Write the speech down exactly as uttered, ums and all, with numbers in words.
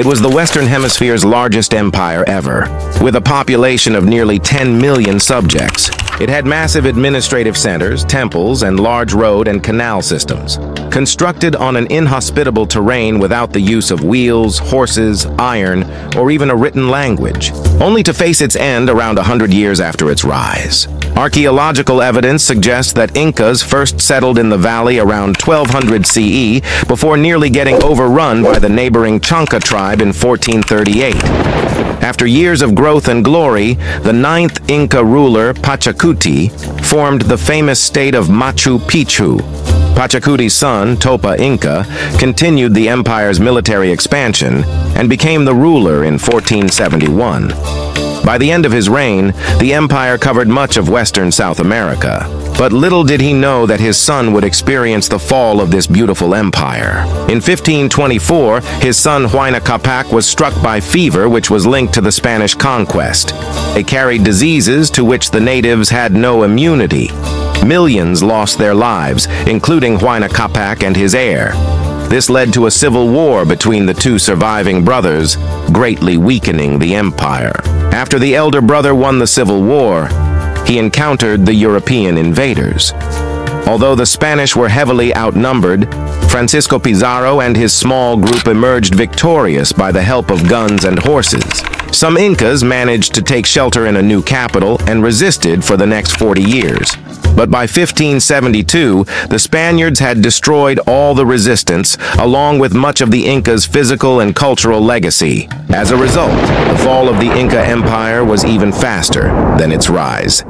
It was the Western Hemisphere's largest empire ever, with a population of nearly ten million subjects. It had massive administrative centers, temples, and large road and canal systems, constructed on an inhospitable terrain without the use of wheels, horses, iron, or even a written language, only to face its end around one hundred years after its rise. Archaeological evidence suggests that Incas first settled in the valley around twelve hundred C E before nearly getting overrun by the neighboring Chanka tribe in fourteen thirty-eight. After years of growth and glory, the ninth Inca ruler, Pachacuti, formed the famous state of Machu Picchu. Pachacuti's son, Topa Inca, continued the empire's military expansion and became the ruler in fourteen seventy-one. By the end of his reign, the empire covered much of western South America. But little did he know that his son would experience the fall of this beautiful empire. In fifteen twenty-four, his son Huayna Capac was struck by fever which was linked to the Spanish conquest. It carried diseases to which the natives had no immunity. Millions lost their lives, including Huayna Capac and his heir. This led to a civil war between the two surviving brothers, greatly weakening the empire. After the elder brother won the civil war, he encountered the European invaders. Although the Spanish were heavily outnumbered, Francisco Pizarro and his small group emerged victorious by the help of guns and horses. Some Incas managed to take shelter in a new capital and resisted for the next forty years. But by fifteen seventy-two, the Spaniards had destroyed all the resistance, along with much of the Incas' physical and cultural legacy. As a result, the fall of the Inca Empire was even faster than its rise.